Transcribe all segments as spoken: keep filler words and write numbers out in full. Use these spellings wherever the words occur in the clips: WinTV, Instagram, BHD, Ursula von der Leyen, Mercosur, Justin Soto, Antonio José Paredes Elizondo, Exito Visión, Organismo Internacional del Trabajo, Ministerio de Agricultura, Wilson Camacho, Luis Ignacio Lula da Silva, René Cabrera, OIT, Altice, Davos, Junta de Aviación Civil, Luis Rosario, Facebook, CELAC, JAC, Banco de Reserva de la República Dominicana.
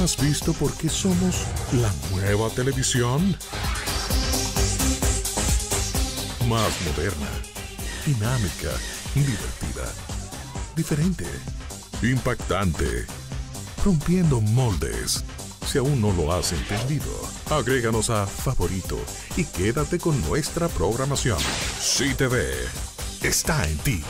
¿Has visto por qué somos la nueva televisión? Más moderna, dinámica, divertida, diferente, impactante, rompiendo moldes. Si aún no lo has entendido, agréganos a Favorito y quédate con nuestra programación. SiTV está en ti.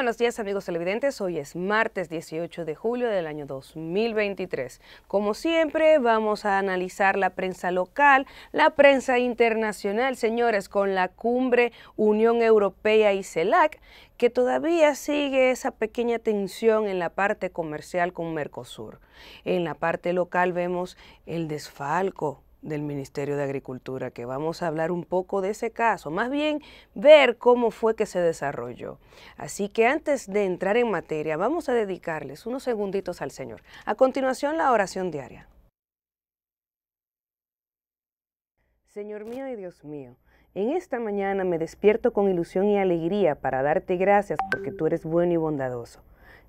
Buenos días, amigos televidentes, hoy es martes dieciocho de julio del año dos mil veintitrés. Como siempre vamos a analizar la prensa local, la prensa internacional, señores, con la cumbre Unión Europea y CELAC, que todavía sigue esa pequeña tensión en la parte comercial con Mercosur. En la parte local vemos el desfalco del Ministerio de Agricultura, que vamos a hablar un poco de ese caso, más bien ver cómo fue que se desarrolló. Así que antes de entrar en materia, vamos a dedicarles unos segunditos al Señor. A continuación, la oración diaria. Señor mío y Dios mío, en esta mañana me despierto con ilusión y alegría para darte gracias porque tú eres bueno y bondadoso.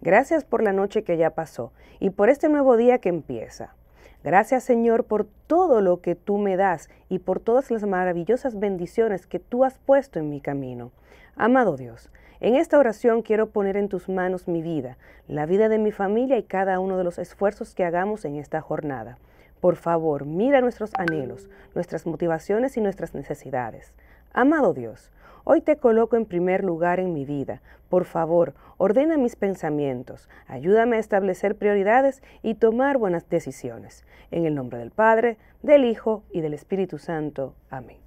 Gracias por la noche que ya pasó y por este nuevo día que empieza. Gracias, Señor, por todo lo que tú me das y por todas las maravillosas bendiciones que tú has puesto en mi camino. Amado Dios, en esta oración quiero poner en tus manos mi vida, la vida de mi familia y cada uno de los esfuerzos que hagamos en esta jornada. Por favor, mira nuestros anhelos, nuestras motivaciones y nuestras necesidades. Amado Dios, hoy te coloco en primer lugar en mi vida. Por favor, ordena mis pensamientos, ayúdame a establecer prioridades y tomar buenas decisiones. En el nombre del Padre, del Hijo y del Espíritu Santo. Amén.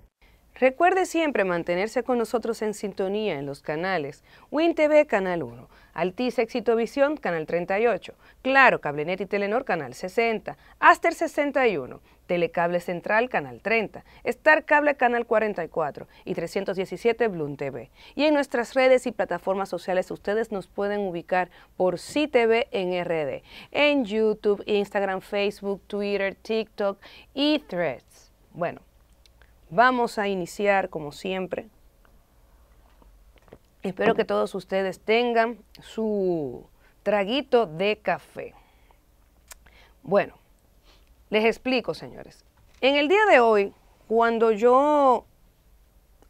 Recuerde siempre mantenerse con nosotros en sintonía en los canales WinTV, Canal uno, Altice, Exito Visión, Canal treinta y ocho, Claro, Cablenet y Telenor, Canal sesenta, Aster sesenta y uno, Telecable Central, Canal treinta, Star Cable, Canal cuarenta y cuatro y trescientos diecisiete, Bloom T V. Y en nuestras redes y plataformas sociales ustedes nos pueden ubicar por SiTV en R D, en YouTube, Instagram, Facebook, Twitter, TikTok y Threads. Bueno, vamos a iniciar como siempre. Espero que todos ustedes tengan su traguito de café. Bueno, les explico, señores. En el día de hoy, cuando yo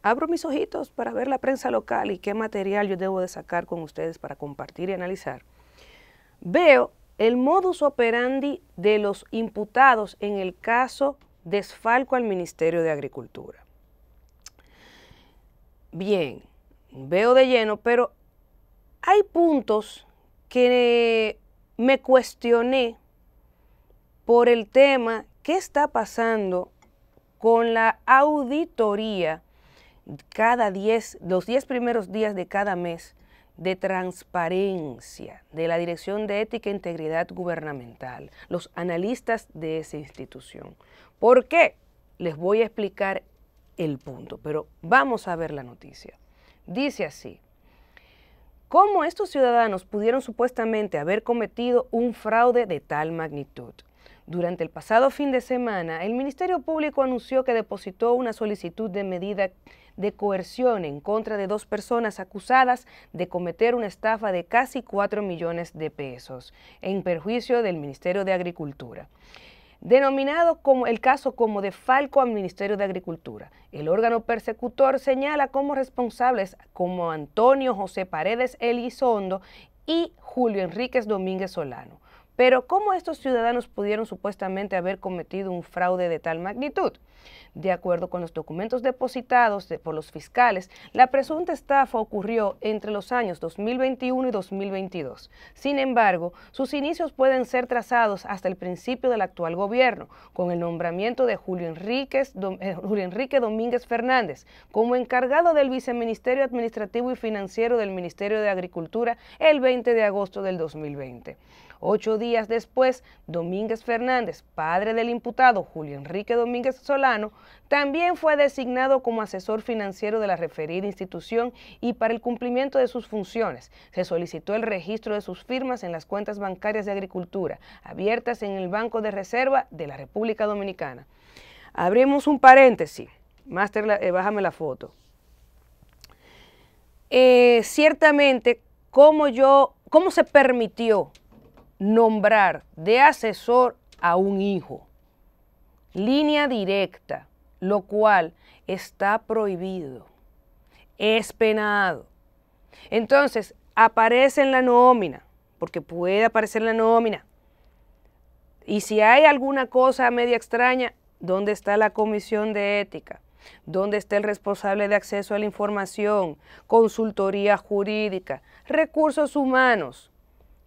abro mis ojitos para ver la prensa local y qué material yo debo de sacar con ustedes para compartir y analizar, veo el modus operandi de los imputados en el caso desfalco al Ministerio de Agricultura. Bien, veo de lleno, pero hay puntos que me cuestioné por el tema, ¿qué está pasando con la auditoría cada diez, los diez primeros días de cada mes de transparencia de la Dirección de Ética e Integridad Gubernamental, los analistas de esa institución? ¿Por qué? Les voy a explicar el punto, pero vamos a ver la noticia. Dice así: ¿cómo estos ciudadanos pudieron supuestamente haber cometido un fraude de tal magnitud? Durante el pasado fin de semana, el Ministerio Público anunció que depositó una solicitud de medida de coerción en contra de dos personas acusadas de cometer una estafa de casi cuatro millones de pesos en perjuicio del Ministerio de Agricultura. Denominado como el caso como desfalco al Ministerio de Agricultura, el órgano persecutor señala como responsables como Antonio José Paredes Elizondo y Julio Enríquez Domínguez Solano. Pero ¿cómo estos ciudadanos pudieron supuestamente haber cometido un fraude de tal magnitud? De acuerdo con los documentos depositados de, por los fiscales, la presunta estafa ocurrió entre los años dos mil veintiuno y dos mil veintidós. Sin embargo, sus inicios pueden ser trazados hasta el principio del actual gobierno, con el nombramiento de Julio Enrique, Dom, eh, Julio Enrique Domínguez Fernández como encargado del Viceministerio Administrativo y Financiero del Ministerio de Agricultura el veinte de agosto del dos mil veinte. Ocho días después, Domínguez Fernández, padre del imputado Julio Enrique Domínguez Solano, también fue designado como asesor financiero de la referida institución y para el cumplimiento de sus funciones se solicitó el registro de sus firmas en las cuentas bancarias de Agricultura, abiertas en el Banco de Reserva de la República Dominicana. Abrimos un paréntesis, Máster, eh, bájame la foto. Eh, ciertamente, ¿cómo, yo, ¿cómo se permitió nombrar de asesor a un hijo? Línea directa, lo cual está prohibido, es penado. Entonces, aparece en la nómina, porque puede aparecer en la nómina. Y si hay alguna cosa media extraña, ¿dónde está la comisión de ética? ¿Dónde está el responsable de acceso a la información? Consultoría jurídica, recursos humanos.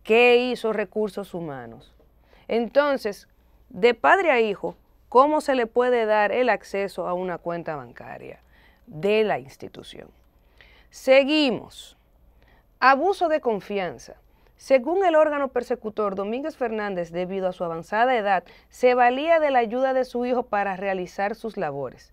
¿Qué hizo recursos humanos? Entonces, de padre a hijo, ¿cómo se le puede dar el acceso a una cuenta bancaria de la institución? Seguimos. Abuso de confianza. Según el órgano persecutor, Domínguez Fernández, debido a su avanzada edad, se valía de la ayuda de su hijo para realizar sus labores.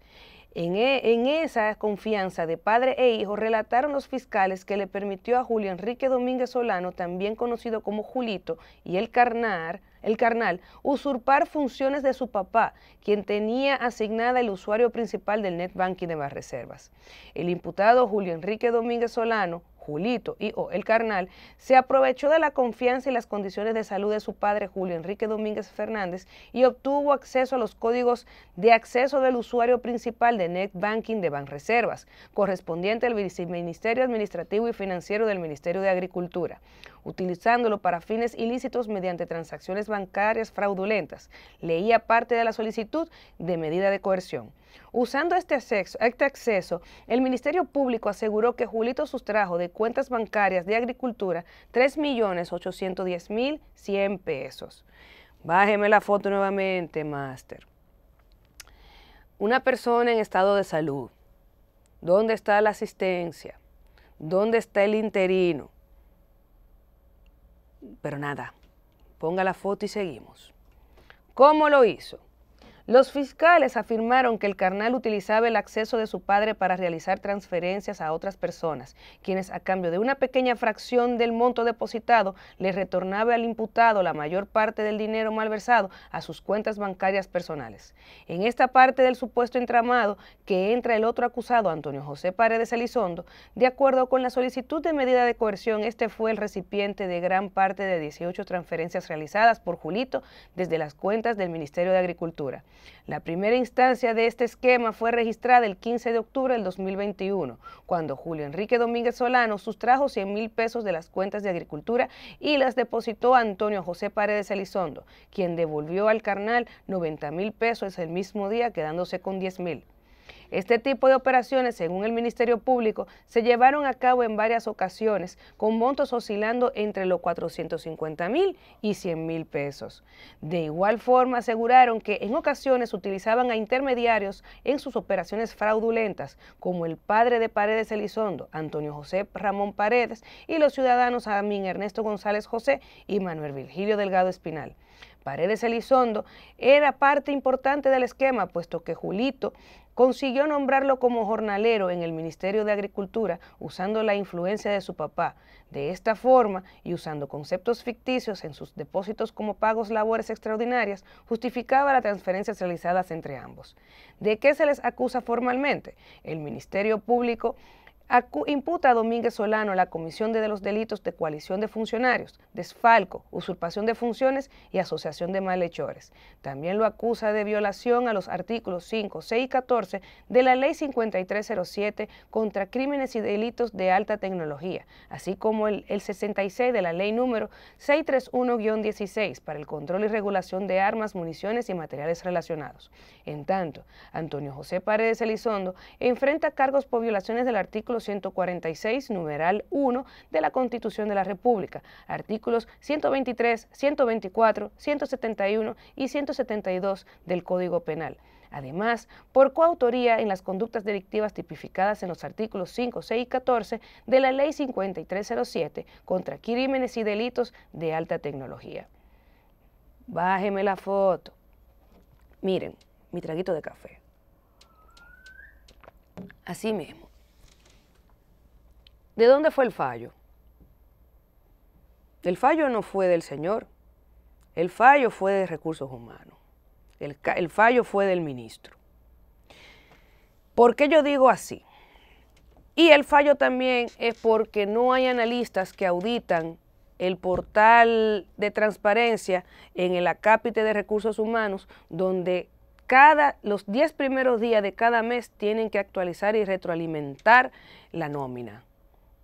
En, e, en esa confianza de padre e hijo relataron los fiscales que le permitió a Julio Enrique Domínguez Solano, también conocido como Julito, y el carnal, el carnal usurpar funciones de su papá, quien tenía asignada el usuario principal del Net Banking de más reservas. El imputado Julio Enrique Domínguez Solano, Julito y o el carnal, se aprovechó de la confianza y las condiciones de salud de su padre Julio Enrique Domínguez Fernández y obtuvo acceso a los códigos de acceso del usuario principal de Net Banking de Banreservas, correspondiente al Viceministerio Administrativo y Financiero del Ministerio de Agricultura, utilizándolo para fines ilícitos mediante transacciones bancarias fraudulentas. Leía parte de la solicitud de medida de coerción. Usando este acceso, este acceso, el Ministerio Público aseguró que Julito sustrajo de cuentas bancarias de Agricultura tres millones ochocientos diez mil cien pesos. Bájeme la foto nuevamente, Máster. Una persona en estado de salud. ¿Dónde está la asistencia? ¿Dónde está el interino? Pero nada, ponga la foto y seguimos. ¿Cómo lo hizo? Los fiscales afirmaron que el carnal utilizaba el acceso de su padre para realizar transferencias a otras personas, quienes a cambio de una pequeña fracción del monto depositado les retornaba al imputado la mayor parte del dinero malversado a sus cuentas bancarias personales. En esta parte del supuesto entramado que entra el otro acusado, Antonio José Paredes Elizondo, de acuerdo con la solicitud de medida de coerción, este fue el recipiente de gran parte de dieciocho transferencias realizadas por Julito desde las cuentas del Ministerio de Agricultura. La primera instancia de este esquema fue registrada el quince de octubre del dos mil veintiuno, cuando Julio Enrique Domínguez Solano sustrajo cien mil pesos de las cuentas de Agricultura y las depositó a Antonio José Paredes Elizondo, quien devolvió al carnal noventa mil pesos el mismo día, quedándose con diez mil. Este tipo de operaciones, según el Ministerio Público, se llevaron a cabo en varias ocasiones, con montos oscilando entre los cuatrocientos cincuenta mil y cien mil pesos. De igual forma, aseguraron que en ocasiones utilizaban a intermediarios en sus operaciones fraudulentas, como el padre de Paredes Elizondo, Antonio José Ramón Paredes, y los ciudadanos Amín Ernesto González José y Manuel Virgilio Delgado Espinal. Paredes Elizondo era parte importante del esquema, puesto que Julito consiguió nombrarlo como jornalero en el Ministerio de Agricultura usando la influencia de su papá. De esta forma, y usando conceptos ficticios en sus depósitos como pagos labores extraordinarias, justificaba las transferencias realizadas entre ambos. ¿De qué se les acusa formalmente? El Ministerio Público imputa a Domínguez Solano la comisión de los delitos de coalición de funcionarios, desfalco, usurpación de funciones y asociación de malhechores. También lo acusa de violación a los artículos cinco, seis y catorce de la Ley cincuenta y tres cero siete contra crímenes y delitos de alta tecnología, así como el, el sesenta y seis de la Ley número seiscientos treinta y uno guión dieciséis para el control y regulación de armas, municiones y materiales relacionados. En tanto, Antonio José Paredes Elizondo enfrenta cargos por violaciones del artículo ciento cuarenta y seis, numeral uno de la Constitución de la República, artículos ciento veintitrés, ciento veinticuatro, ciento setenta y uno y ciento setenta y dos del Código Penal. Además, por coautoría en las conductas delictivas tipificadas en los artículos cinco, seis y catorce de la Ley cincuenta y tres cero siete contra crímenes y delitos de alta tecnología. Bájeme la foto. Miren, mi traguito de café. Así mismo. ¿De dónde fue el fallo? El fallo no fue del señor. El fallo fue de Recursos Humanos. El, el fallo fue del ministro. ¿Por qué yo digo así? Y el fallo también es porque no hay analistas que auditan el portal de transparencia en el acápite de Recursos Humanos, donde cada, los diez primeros días de cada mes tienen que actualizar y retroalimentar la nómina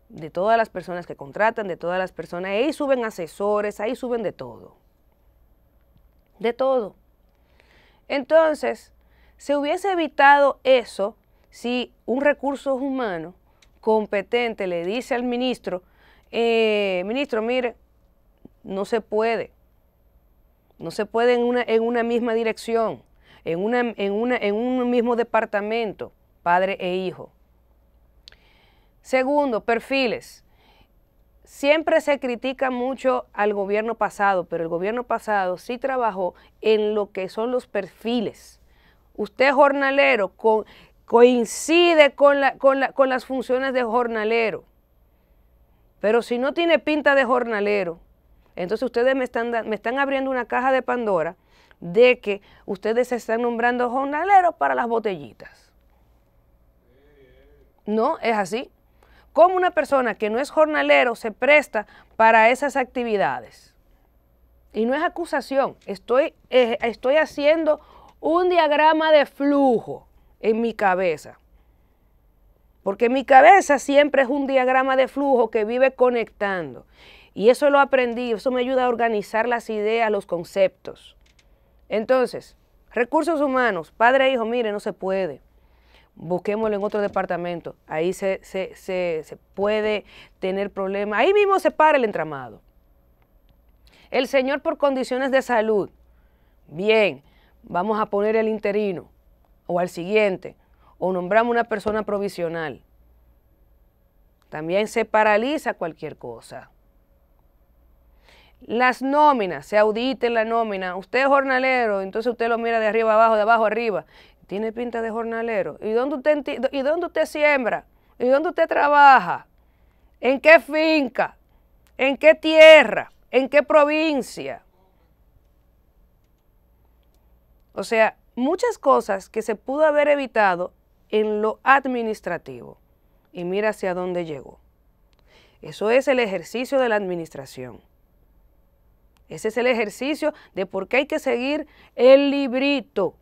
de todas las personas que contratan, de todas las personas. Ahí suben asesores, ahí suben de todo. De todo. Entonces, se hubiese evitado eso si un recurso humano competente le dice al ministro, eh, ministro, mire, no se puede, no se puede en una, en una misma dirección, en, una, en, una, en un mismo departamento, padre e hijo. Segundo, perfiles. Siempre se critica mucho al gobierno pasado, pero el gobierno pasado sí trabajó en lo que son los perfiles. Usted jornalero con, coincide con, la, con, la, con las funciones de jornalero, pero si no tiene pinta de jornalero, entonces ustedes me están, me están abriendo una caja de Pandora de que ustedes se están nombrando jornaleros para las botellitas. No, es así. ¿Cómo una persona que no es jornalero se presta para esas actividades? Y no es acusación, estoy, eh, estoy haciendo un diagrama de flujo en mi cabeza. Porque mi cabeza siempre es un diagrama de flujo que vive conectando. Y eso lo aprendí, eso me ayuda a organizar las ideas, los conceptos. Entonces, recursos humanos, padre e hijo, mire, no se puede. Busquémoslo en otro departamento, ahí se, se, se, se puede tener problemas, ahí mismo se para el entramado. El señor por condiciones de salud, bien, vamos a poner el interino o al siguiente, o nombramos una persona provisional. También se paraliza cualquier cosa. Las nóminas, se auditen la nómina, usted es jornalero, entonces usted lo mira de arriba abajo, de abajo arriba. Tiene pinta de jornalero. ¿Y dónde usted, y dónde usted siembra? ¿Y dónde usted trabaja? ¿En qué finca? ¿En qué tierra? ¿En qué provincia? O sea, muchas cosas que se pudo haber evitado en lo administrativo. Y mira hacia dónde llegó. Eso es el ejercicio de la administración. Ese es el ejercicio de por qué hay que seguir el librito.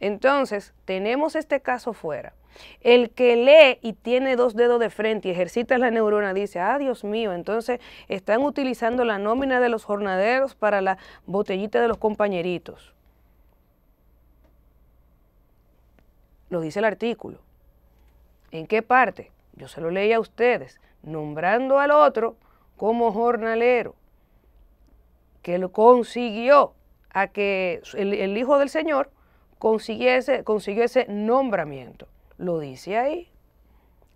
Entonces, tenemos este caso fuera. El que lee y tiene dos dedos de frente y ejercita la neurona dice, ah, Dios mío, entonces están utilizando la nómina de los jornaderos para la botellita de los compañeritos. Lo dice el artículo. ¿En qué parte? Yo se lo leí a ustedes, nombrando al otro como jornalero, que lo consiguió a que el, el hijo del señor consiguiese, consiguió ese nombramiento. Lo dice ahí,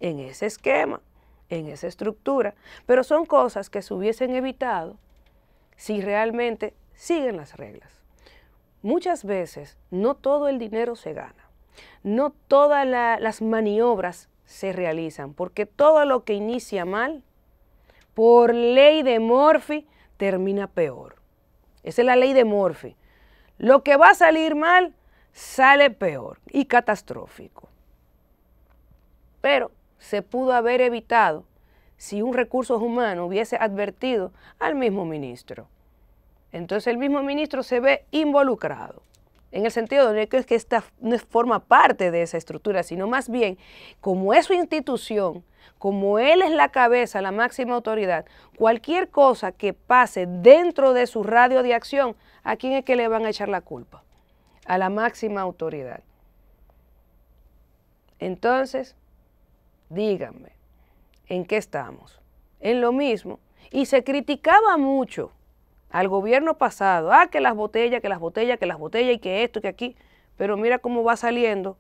en ese esquema, en esa estructura. Pero son cosas que se hubiesen evitado si realmente siguen las reglas. Muchas veces no todo el dinero se gana, no todas la, las maniobras se realizan, porque todo lo que inicia mal, por ley de Murphy, termina peor. Esa es la ley de Murphy. Lo que va a salir mal, sale peor y catastrófico. Pero se pudo haber evitado si un recurso humano hubiese advertido al mismo ministro. Entonces el mismo ministro se ve involucrado, en el sentido de que, es que esta no forma parte de esa estructura, sino más bien, como es su institución, como él es la cabeza, la máxima autoridad, cualquier cosa que pase dentro de su radio de acción, ¿a quién es que le van a echar la culpa? A la máxima autoridad. Entonces, díganme, ¿en qué estamos? En lo mismo. Y se criticaba mucho al gobierno pasado, ah, que las botellas, que las botellas, que las botellas, y que esto, que aquí, pero mira cómo va saliendo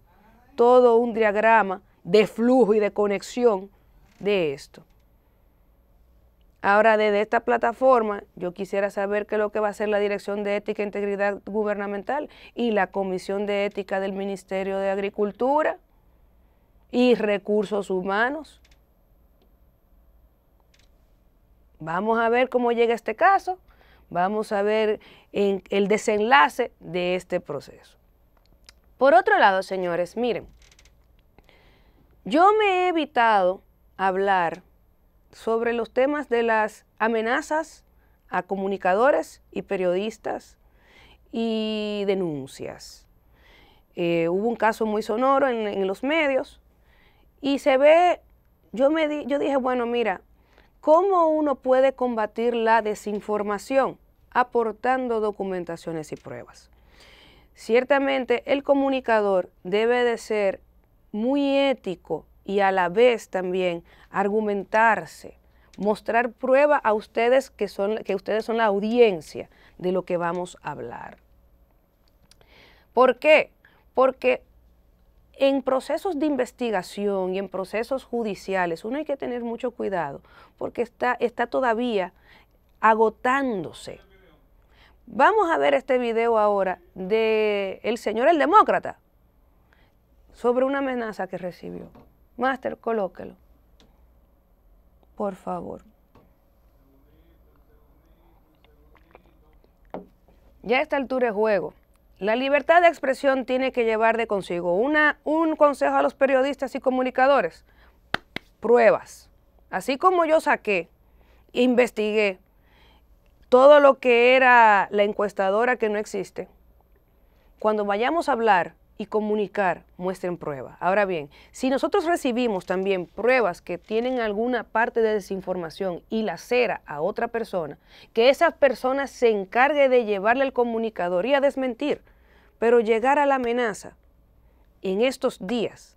todo un diagrama de flujo y de conexión de esto. Ahora, desde esta plataforma, yo quisiera saber qué es lo que va a hacer la Dirección de Ética e Integridad Gubernamental y la Comisión de Ética del Ministerio de Agricultura y Recursos Humanos. Vamos a ver cómo llega este caso, vamos a ver en el desenlace de este proceso. Por otro lado, señores, miren, yo me he evitado hablar sobre los temas de las amenazas a comunicadores y periodistas y denuncias. Eh, hubo un caso muy sonoro en, en los medios y se ve, yo, me di, yo dije, bueno, mira, ¿cómo uno puede combatir la desinformación? Aportando documentaciones y pruebas. Ciertamente el comunicador debe de ser muy ético y a la vez también argumentarse, mostrar prueba a ustedes que, son, que ustedes son la audiencia de lo que vamos a hablar. ¿Por qué? Porque en procesos de investigación y en procesos judiciales uno hay que tener mucho cuidado porque está, está todavía agotándose. Vamos a ver este video ahora del señor el demócrata sobre una amenaza que recibió. Máster, colóquelo, por favor. Ya a esta altura de juego, la libertad de expresión tiene que llevar de consigo una, un consejo a los periodistas y comunicadores. Pruebas. Así como yo saqué, investigué todo lo que era la encuestadora que no existe, cuando vayamos a hablar y comunicar, muestren pruebas. Ahora bien, si nosotros recibimos también pruebas que tienen alguna parte de desinformación y lacera a otra persona, que esa persona se encargue de llevarle al comunicador y a desmentir, pero llegar a la amenaza en estos días.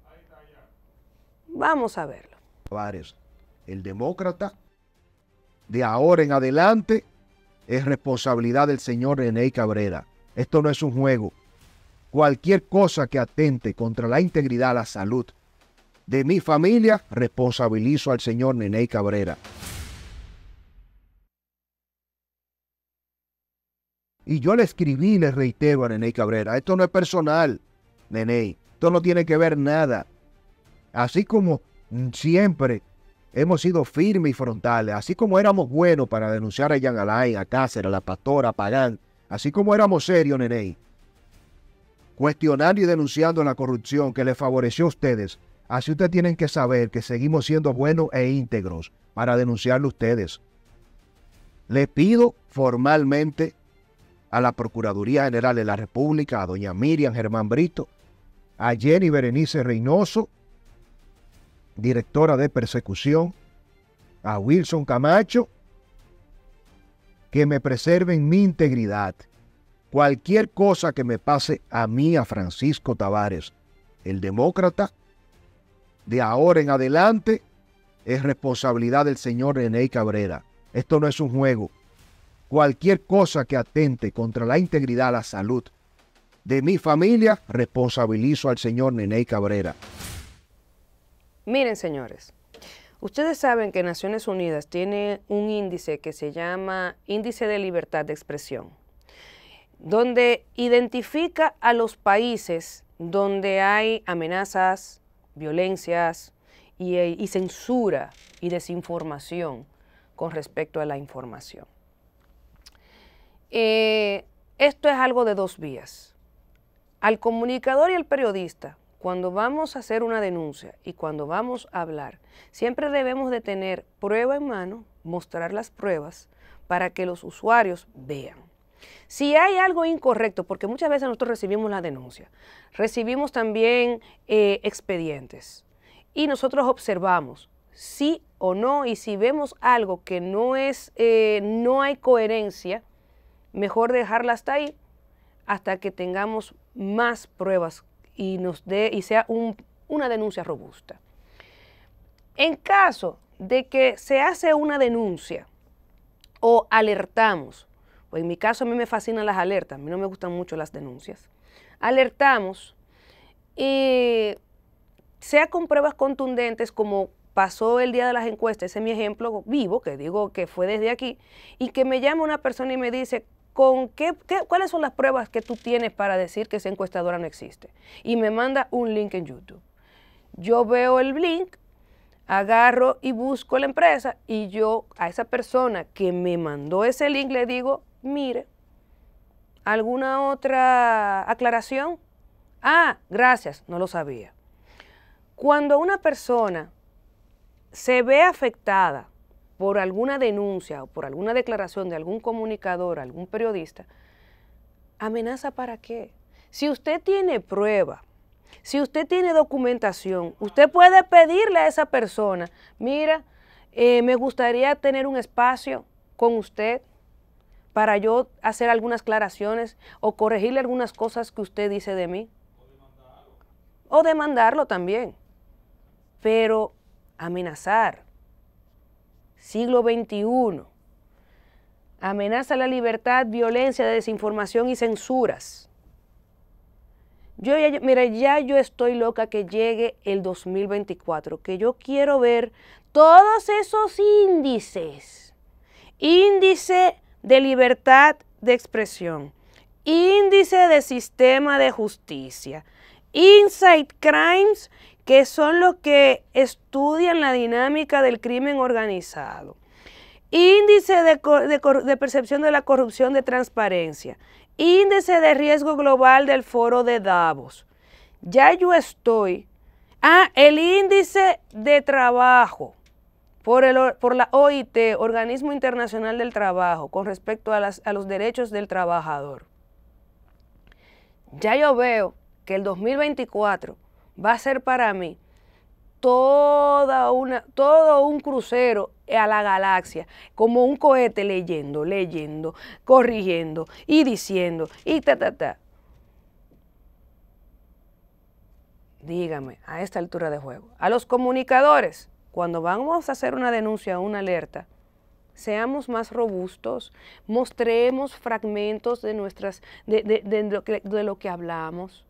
Vamos a verlo. El demócrata de ahora en adelante es responsabilidad del señor René Cabrera. Esto no es un juego. Cualquier cosa que atente contra la integridad, la salud de mi familia, responsabilizo al señor René Cabrera. Y yo le escribí, le reitero a René Cabrera, esto no es personal, René, esto no tiene que ver nada. Así como siempre hemos sido firmes y frontales, así como éramos buenos para denunciar a Jean Alain, a Cáceres, a la pastora, a Pagán, así como éramos serios, René, cuestionando y denunciando la corrupción que le favoreció a ustedes. Así ustedes tienen que saber que seguimos siendo buenos e íntegros para denunciarlo a ustedes. Le pido formalmente a la Procuraduría General de la República, a doña Miriam Germán Brito, a Jenny Berenice Reynoso, directora de persecución, a Wilson Camacho, que me preserven mi integridad. Cualquier cosa que me pase a mí, a Francisco Tavares, el demócrata, de ahora en adelante es responsabilidad del señor René Cabrera. Esto no es un juego. Cualquier cosa que atente contra la integridad, la salud de mi familia, responsabilizo al señor René Cabrera. Miren, señores, ustedes saben que Naciones Unidas tiene un índice que se llama Índice de Libertad de Expresión, donde identifica a los países donde hay amenazas, violencias y, y censura y desinformación con respecto a la información. Eh, esto es algo de dos vías. Al comunicador y al periodista, cuando vamos a hacer una denuncia y cuando vamos a hablar, siempre debemos de tener prueba en mano, mostrar las pruebas para que los usuarios vean. Si hay algo incorrecto, porque muchas veces nosotros recibimos la denuncia, recibimos también eh, expedientes y nosotros observamos sí o no, y si vemos algo que no es, eh, no hay coherencia, mejor dejarla hasta ahí hasta que tengamos más pruebas y nos dé y sea un, una denuncia robusta. En caso de que se hace una denuncia o alertamos, pues en mi caso a mí me fascinan las alertas, a mí no me gustan mucho las denuncias. Alertamos, y sea con pruebas contundentes como pasó el día de las encuestas, ese es mi ejemplo vivo, que digo que fue desde aquí, y que me llama una persona y me dice, ¿con qué, qué, ¿cuáles son las pruebas que tú tienes para decir que esa encuestadora no existe? Y me manda un link en YouTube. Yo veo el link, agarro y busco la empresa, y yo a esa persona que me mandó ese link le digo, mire, ¿alguna otra aclaración? Ah, gracias, no lo sabía. Cuando una persona se ve afectada por alguna denuncia o por alguna declaración de algún comunicador, algún periodista, ¿amenaza para qué? Si usted tiene prueba, si usted tiene documentación, usted puede pedirle a esa persona, mira, eh, me gustaría tener un espacio con usted para yo hacer algunas aclaraciones o corregirle algunas cosas que usted dice de mí. O demandarlo también. Pero amenazar, siglo veintiuno, amenaza la libertad, violencia, desinformación y censuras. Yo ya, mira, ya yo estoy loca que llegue el dos mil veinticuatro, que yo quiero ver todos esos índices, índice de libertad de expresión, índice de sistema de justicia, Inside Crimes, que son los que estudian la dinámica del crimen organizado, índice de, de, de percepción de la corrupción de transparencia, índice de riesgo global del foro de Davos. Ya yo estoy. Ah, el índice de trabajo por, el, por la O I T, Organismo Internacional del Trabajo, con respecto a, las, a los derechos del trabajador. Ya yo veo que el dos mil veinticuatro va a ser para mí toda una, todo un crucero a la galaxia, como un cohete leyendo, leyendo, corrigiendo y diciendo, y ta, ta, ta. Dígame, a esta altura de juego, a los comunicadores, cuando vamos a hacer una denuncia o una alerta, seamos más robustos, mostremos fragmentos de, nuestras, de, de, de, de, lo que, de lo que hablamos.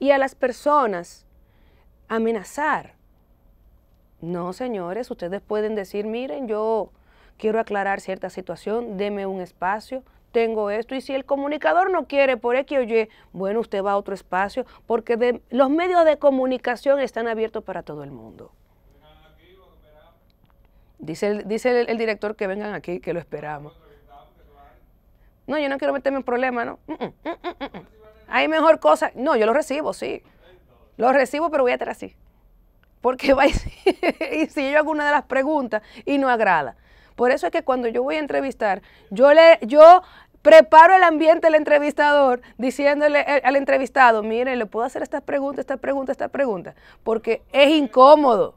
Y a las personas, amenazar. No, señores, ustedes pueden decir, miren, yo quiero aclarar cierta situación, deme un espacio, tengo esto. Y si el comunicador no quiere por X o Y, bueno, usted va a otro espacio, porque de, los medios de comunicación están abiertos para todo el mundo. Dice el, dice el, el director que vengan aquí, que lo esperamos. No, yo no quiero meterme en problemas, ¿no? Mm -mm, mm -mm, mm -mm. Hay mejor cosa. No, yo lo recibo, sí. Lo recibo, pero voy a estar así. Porque va y si, y si yo hago una de las preguntas y no agrada. Por eso es que cuando yo voy a entrevistar, yo, le, yo preparo el ambiente al entrevistador, diciéndole al entrevistado, mire, le puedo hacer estas preguntas, estas preguntas, estas preguntas, porque es incómodo.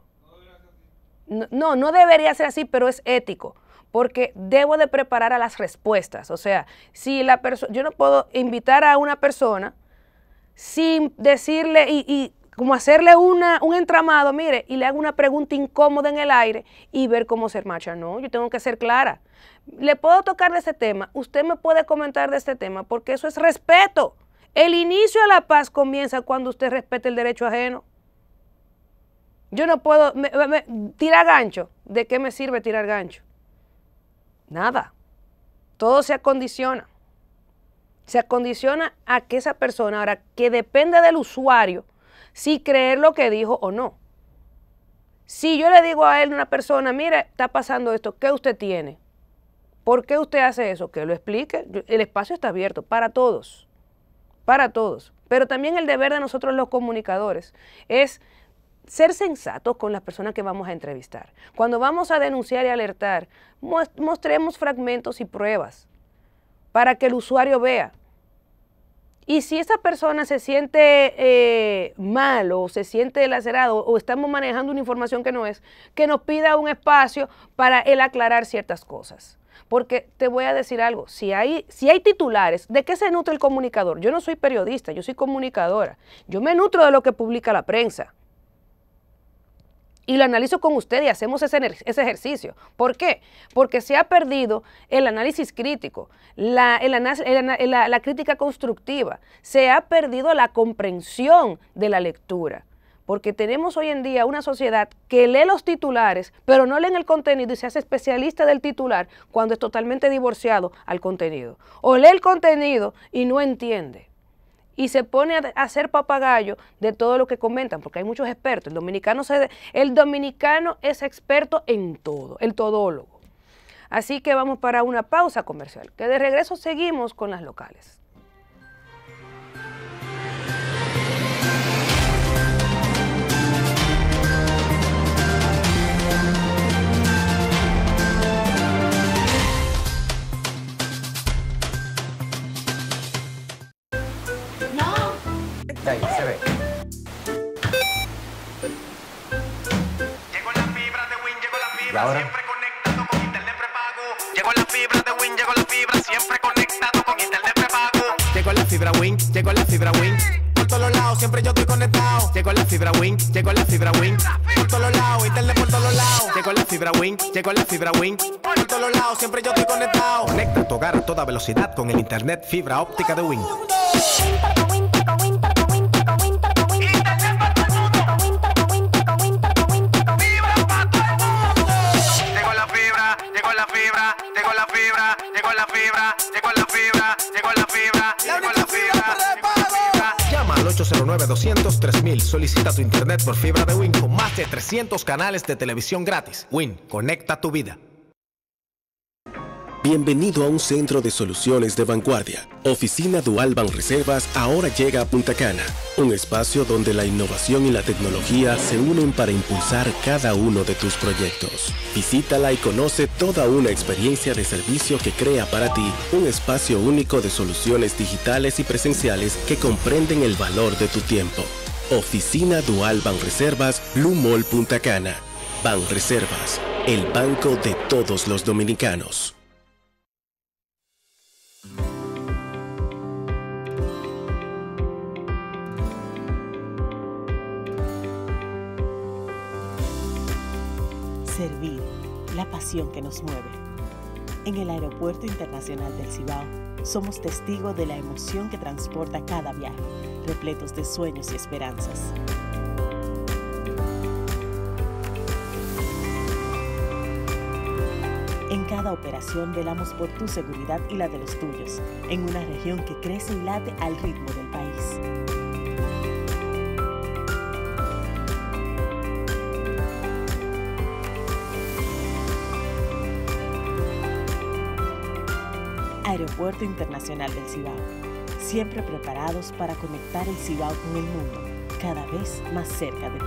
No, no debería ser así, pero es ético. Porque debo de preparar a las respuestas. O sea, si la persona, yo no puedo invitar a una persona sin decirle y, y como hacerle una, un entramado, mire, y le hago una pregunta incómoda en el aire y ver cómo se marcha. No, yo tengo que ser clara. Le puedo tocar de este tema, usted me puede comentar de este tema, porque eso es respeto. El inicio a la paz comienza cuando usted respete el derecho ajeno. Yo no puedo me, me, tirar gancho. ¿De qué me sirve tirar gancho? Nada, todo se acondiciona, se acondiciona a que esa persona, ahora que depende del usuario, si creer lo que dijo o no. Si yo le digo a él, una persona, mira, está pasando esto, ¿qué usted tiene? ¿Por qué usted hace eso? Que lo explique, el espacio está abierto para todos, para todos, pero también el deber de nosotros los comunicadores es ser sensatos con las personas que vamos a entrevistar. Cuando vamos a denunciar y alertar, mostremos fragmentos y pruebas para que el usuario vea. Y si esa persona se siente eh, mal o se siente lacerado o estamos manejando una información que no es, que nos pida un espacio para él aclarar ciertas cosas. Porque te voy a decir algo, si hay, si hay titulares, ¿de qué se nutre el comunicador? Yo no soy periodista, yo soy comunicadora. Yo me nutro de lo que publica la prensa. Y lo analizo con usted y hacemos ese, ese ejercicio. ¿Por qué? Porque se ha perdido el análisis crítico, la, el, el, la, la crítica constructiva, se ha perdido la comprensión de la lectura. porque tenemos hoy en día una sociedad que lee los titulares, pero no leen el contenido y se hace especialista del titular cuando es totalmente divorciado al contenido. O lee el contenido y no entiende. Y se pone a hacer papagayo de todo lo que comentan, porque hay muchos expertos. El dominicano, se, el dominicano es experto en todo, el todólogo. Así que vamos para una pausa comercial, que de regreso seguimos con las locales. Ahí se ve. Llegó la fibra de Win, llegó la fibra, siempre conectado con internet prepago. Llegó la fibra de Win, llegó la fibra, siempre conectado con internet prepago. Llegó la fibra Win, llegó la fibra Win. Por todos lados, siempre yo estoy conectado. Llegó la fibra Win, llegó la fibra Win. Por todos lados, internet por todos lados. Llegó la fibra Win, llegó la fibra Win. Por todos lados, siempre yo estoy conectado. Conecta a tu hogar a toda velocidad con el internet fibra óptica de Win. ocho cero nueve, dos cero cero, tres mil. Solicita tu internet por fibra de Win con más de trescientos canales de televisión gratis. Win, conecta tu vida. Bienvenido a un centro de soluciones de vanguardia. Oficina Dual Banreservas ahora llega a Punta Cana, un espacio donde la innovación y la tecnología se unen para impulsar cada uno de tus proyectos. Visítala y conoce toda una experiencia de servicio que crea para ti un espacio único de soluciones digitales y presenciales que comprenden el valor de tu tiempo. Oficina Dual Banreservas, Blue Mall Punta Cana. Banreservas, el banco de todos los dominicanos. Servir, la pasión que nos mueve. En el Aeropuerto Internacional del Cibao somos testigos de la emoción que transporta cada viaje, repletos de sueños y esperanzas. En cada operación velamos por tu seguridad y la de los tuyos, en una región que crece y late al ritmo del país. Aeropuerto Internacional del Cibao. Siempre preparados para conectar el Cibao con el mundo, cada vez más cerca de ti.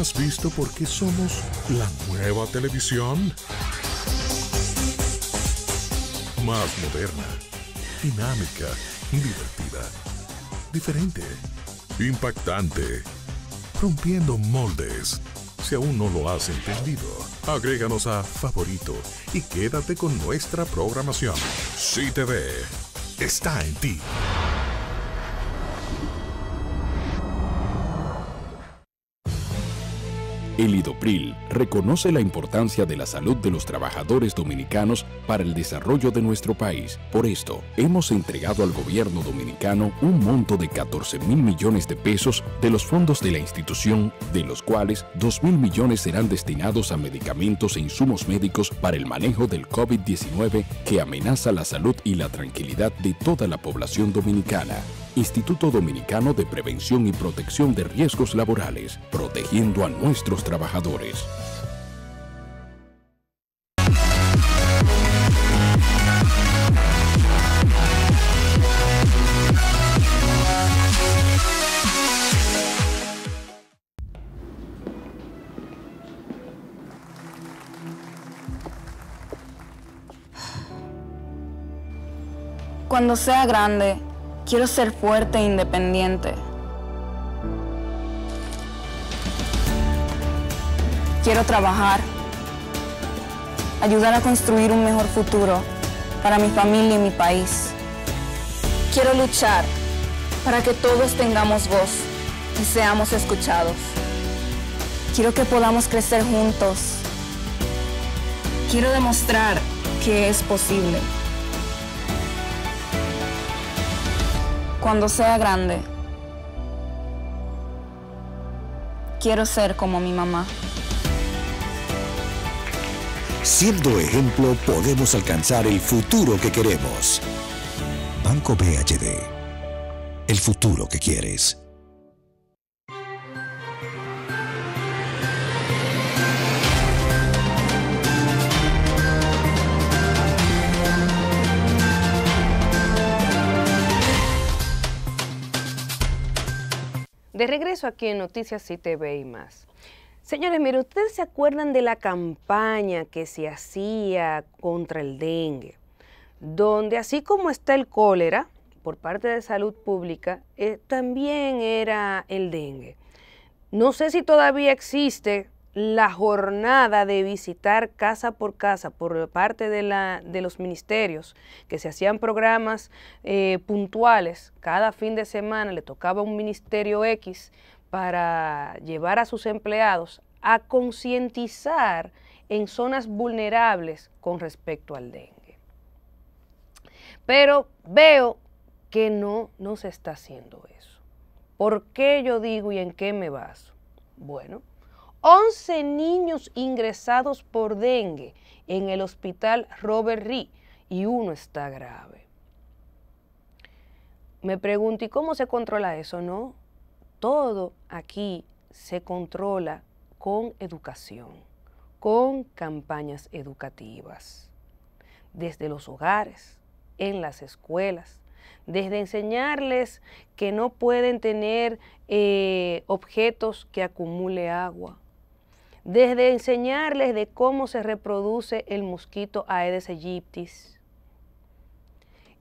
¿Has visto por qué somos la nueva televisión? Más moderna, dinámica, divertida, diferente, impactante, rompiendo moldes. Si aún no lo has entendido, agréganos a Favorito y quédate con nuestra programación. SiTV está en ti. El Idopril reconoce la importancia de la salud de los trabajadores dominicanos para el desarrollo de nuestro país. Por esto, hemos entregado al gobierno dominicano un monto de catorce mil millones de pesos de los fondos de la institución, de los cuales dos mil millones serán destinados a medicamentos e insumos médicos para el manejo del COVID diecinueve que amenaza la salud y la tranquilidad de toda la población dominicana. Instituto Dominicano de Prevención y Protección de Riesgos Laborales, protegiendo a nuestros trabajadores. Cuando sea grande, quiero ser fuerte e independiente. Quiero trabajar, ayudar a construir un mejor futuro para mi familia y mi país. Quiero luchar para que todos tengamos voz y seamos escuchados. Quiero que podamos crecer juntos. Quiero demostrar que es posible. Cuando sea grande, quiero ser como mi mamá. Siendo ejemplo, podemos alcanzar el futuro que queremos. Banco B H D. El futuro que quieres. De regreso aquí en Noticias SiTV y más. Señores, miren, ustedes se acuerdan de la campaña que se hacía contra el dengue, donde así como está el cólera por parte de salud pública, eh, también era el dengue. No sé si todavía existe la jornada de visitar casa por casa por parte de, la, de los ministerios, que se hacían programas eh, puntuales. Cada fin de semana le tocaba un ministerio X para llevar a sus empleados a concientizar en zonas vulnerables con respecto al dengue. Pero veo que no, no se está haciendo eso. ¿Por qué yo digo y en qué me baso? Bueno, once niños ingresados por dengue en el hospital Robert Reed y uno está grave. Me pregunto, ¿y cómo se controla eso? No, todo aquí se controla con educación, con campañas educativas, desde los hogares, en las escuelas, desde enseñarles que no pueden tener eh, objetos que acumule agua, desde enseñarles de cómo se reproduce el mosquito Aedes aegypti,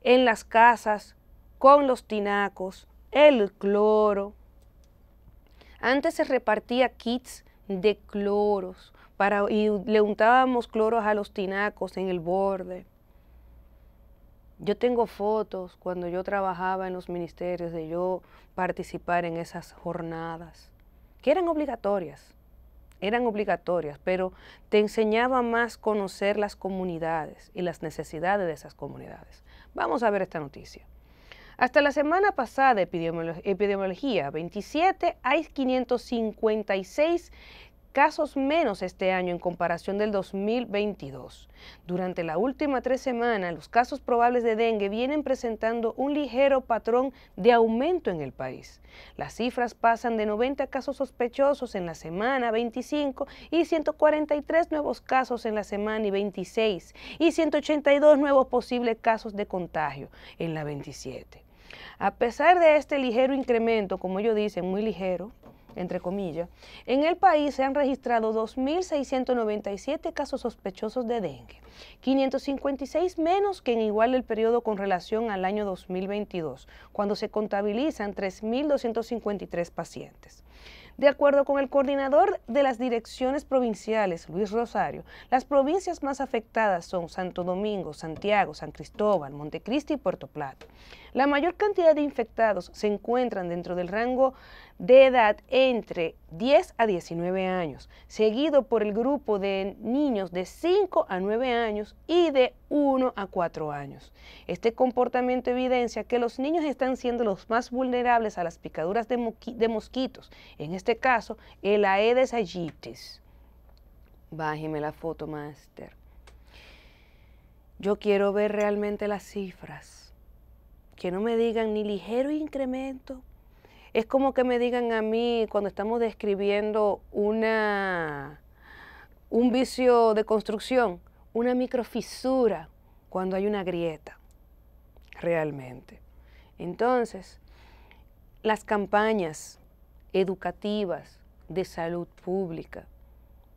en las casas, con los tinacos, el cloro. Antes se repartía kits de cloros para, y le untábamos cloros a los tinacos en el borde. Yo tengo fotos cuando yo trabajaba en los ministerios de yo participar en esas jornadas, que eran obligatorias. Eran obligatorias, pero te enseñaba más conocer las comunidades y las necesidades de esas comunidades. Vamos a ver esta noticia. Hasta la semana pasada, epidemiología, veintisiete, hay quinientos cincuenta y seis casos menos este año en comparación del dos mil veintidós. Durante las últimas tres semanas, los casos probables de dengue vienen presentando un ligero patrón de aumento en el país. Las cifras pasan de noventa casos sospechosos en la semana veinticinco y ciento cuarenta y tres nuevos casos en la semana y veintiséis y ciento ochenta y dos nuevos posibles casos de contagio en la veintisiete. A pesar de este ligero incremento, como ellos dicen, muy ligero, entre comillas, en el país se han registrado dos mil seiscientos noventa y siete casos sospechosos de dengue, quinientos cincuenta y seis menos que en igual el periodo con relación al año dos mil veintidós, cuando se contabilizan tres mil doscientos cincuenta y tres pacientes. De acuerdo con el coordinador de las direcciones provinciales, Luis Rosario, las provincias más afectadas son Santo Domingo, Santiago, San Cristóbal, Montecristi y Puerto Plata. La mayor cantidad de infectados se encuentran dentro del rango de edad entre diez a diecinueve años, seguido por el grupo de niños de cinco a nueve años y de uno a cuatro años. Este comportamiento evidencia que los niños están siendo los más vulnerables a las picaduras de, mosqu de mosquitos, en este caso el Aedes aegypti. Bájeme la foto, Master. Yo quiero ver realmente las cifras, que no me digan ni ligero incremento. Es como que me digan a mí cuando estamos describiendo una, un vicio de construcción, una microfisura, cuando hay una grieta, realmente. Entonces, las campañas educativas de salud pública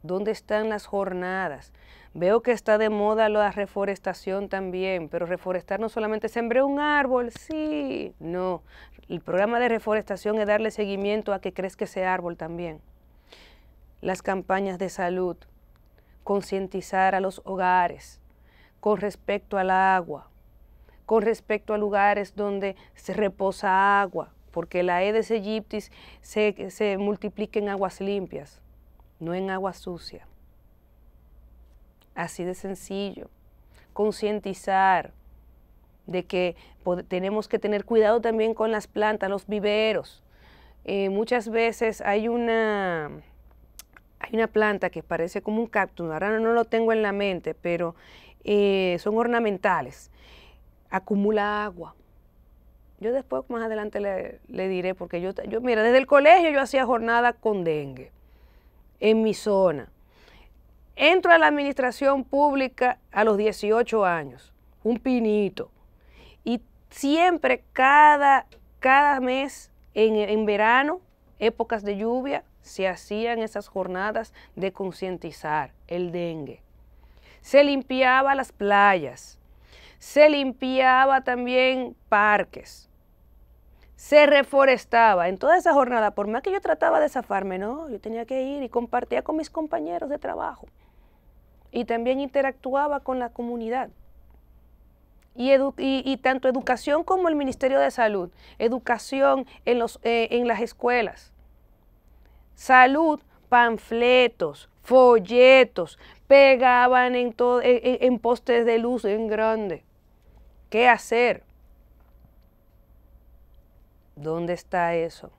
¿Dónde están las jornadas? Veo que está de moda la reforestación también, pero reforestar no solamente sembré un árbol, sí, no. El programa de reforestación es darle seguimiento a que crezca ese árbol también. Las campañas de salud, concientizar a los hogares con respecto al agua, con respecto a lugares donde se reposa agua, porque la Aedes aegypti se, se multiplica en aguas limpias, no en agua sucia. Así de sencillo, concientizar de que tenemos que tener cuidado también con las plantas, los viveros. Eh, muchas veces hay una, hay una planta que parece como un cactus, ahora no lo tengo en la mente, pero eh, son ornamentales, acumula agua. Yo después, más adelante, le, le diré, porque yo, yo, mira, desde el colegio yo hacía jornada con dengue en mi zona. Entro a la administración pública a los dieciocho años, un pinito, y siempre cada, cada mes en, en verano, épocas de lluvia, se hacían esas jornadas de concientizar el dengue. Se limpiaba las playas, se limpiaba también parques, se reforestaba. En toda esa jornada, por más que yo trataba de zafarme, no, yo tenía que ir y compartía con mis compañeros de trabajo. Y también interactuaba con la comunidad. Y, edu y, y tanto educación como el Ministerio de Salud, educación en, los, eh, en las escuelas, salud, panfletos, folletos, pegaban en, en, en postes de luz en grande. ¿Qué hacer? ¿Dónde está eso?